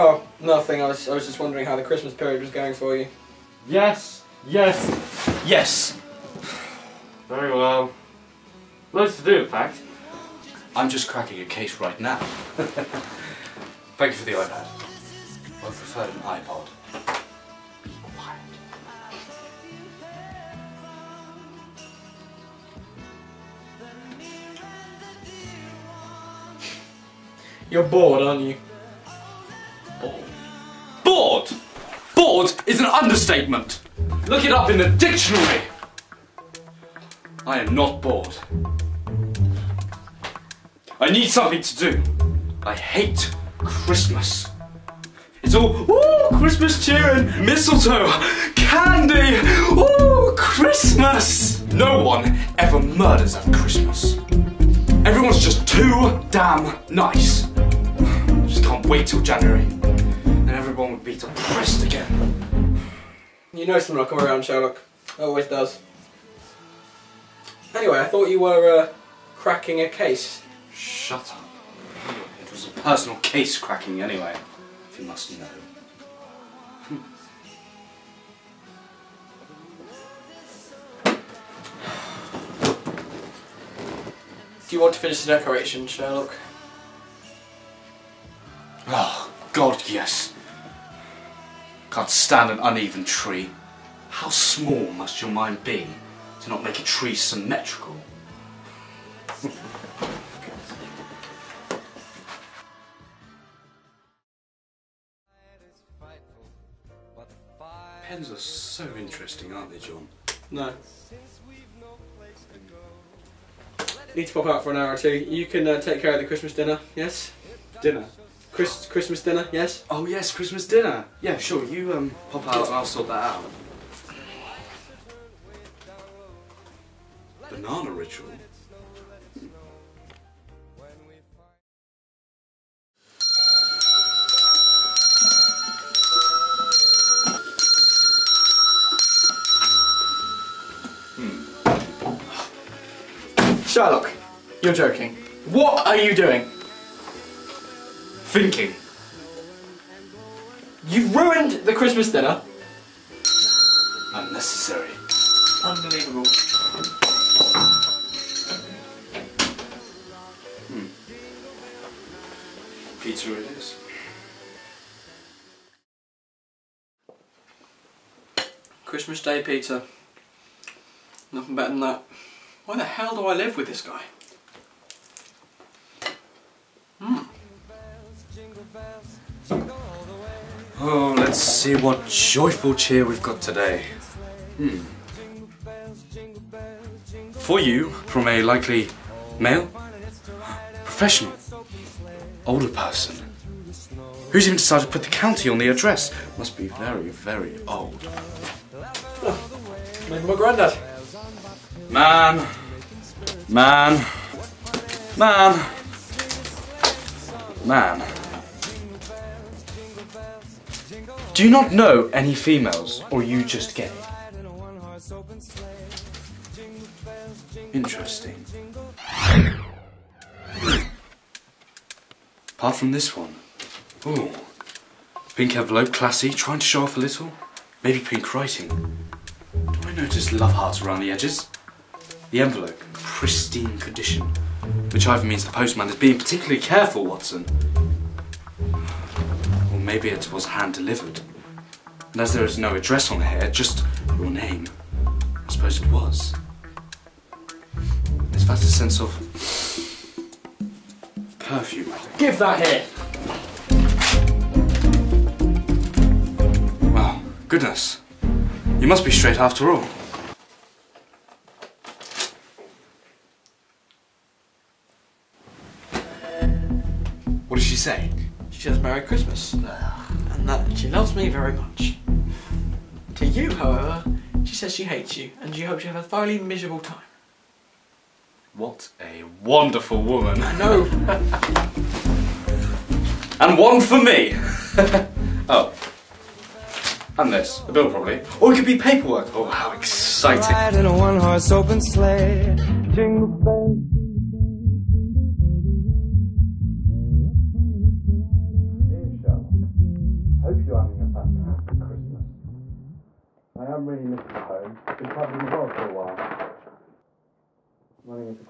Oh, nothing. I was just wondering how the Christmas period was going for you. Yes, yes, yes. Very well. Loads to do, in fact. I'm just cracking a case right now. Thank you for the iPad. I prefer an iPod. Be quiet. You're bored, aren't you? Bored? Bored? Bored is an understatement. Look it up in the dictionary. I am not bored. I need something to do. I hate Christmas. It's all, ooh, Christmas cheer and mistletoe, candy, ooh, Christmas. No one ever murders at Christmas. Everyone's just too damn nice. Just can't wait till January. Then everyone would be depressed again. You know something will come around, Sherlock. It always does. Anyway, I thought you were cracking a case. Shut up. It was a personal case cracking anyway, if you must know. Do you want to finish the decoration, Sherlock? Oh, God, yes. Can't stand an uneven tree. How small must your mind be to not make a tree symmetrical? Pens are so interesting, aren't they, John? No. Need to pop out for an hour or two. You can take care of the Christmas dinner, yes? Dinner? Christmas dinner, yes? Oh yes, Christmas dinner. Yeah, sure. You pop out and I'll sort that out. Banana ritual. Sherlock, you're joking. What are you doing? Thinking. You've ruined the Christmas dinner. Unnecessary. Unbelievable. Pizza it is. Christmas Day pizza. Nothing better than that. Why the hell do I live with this guy? Oh, let's see what joyful cheer we've got today. For you, from a likely male, professional, older person. Who's even decided to put the county on the address? Must be very, very old. Oh, maybe my granddad. Man, man, man, man. Do you not know any females, or are you just gay? Interesting. Apart from this one. Ooh. Pink envelope, classy, trying to show off a little. Maybe pink writing. Do I notice love hearts around the edges? The envelope, pristine condition, which either means the postman is being particularly careful, Watson, or maybe it was hand-delivered, and as there is no address on here, just your name, I suppose it was. Is that a sense of perfume, I think? Give that here! Well, goodness, you must be straight after all. What does she say? She says Merry Christmas, and that she loves me very much. To you, however, she says she hates you, and she hopes you have a thoroughly miserable time. What a wonderful woman. I know. And one for me. Oh. And this. A bill, probably. Or it could be paperwork. Oh, how exciting. Ride in a one-horse open sleigh. Jingle bells. I'm really Mr. Holmes. I've been covering the world for a while.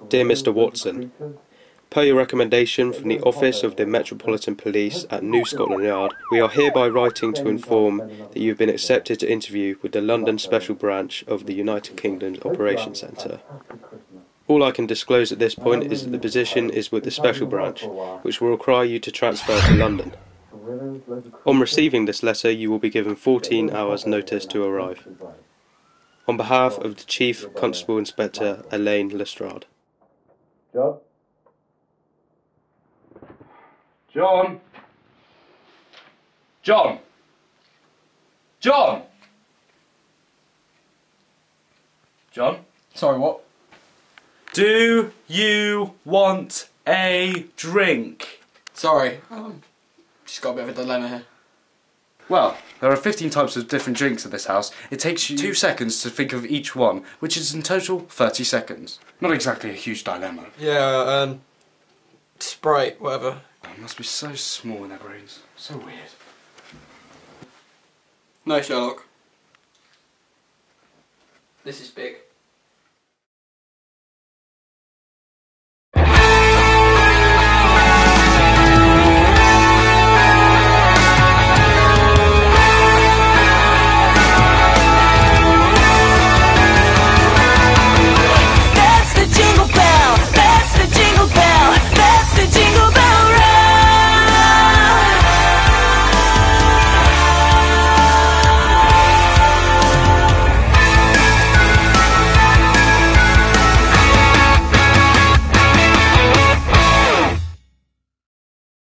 Dear Mr. Watson, per your recommendation from the Office of the Metropolitan Police at New Scotland Yard, we are hereby writing to inform that you have been accepted to interview with the London Special Branch of the United Kingdom's Operations Centre. All I can disclose at this point is that the position is with the Special Branch, which will require you to transfer to London. On receiving this letter, you will be given 14 hours' notice to arrive. On behalf of the Chief Constable Inspector, Elaine Lestrade. John! John! John! John? Sorry, what? Do you want a drink? Sorry, just got a bit of a dilemma here. Well, there are 15 types of different drinks at this house. It takes you 2 seconds to think of each one, which is in total 30 seconds. Not exactly a huge dilemma. Yeah, Sprite, whatever. They must be so small in their brains. So weird. No, Sherlock. This is big.